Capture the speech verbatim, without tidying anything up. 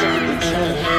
Jackson.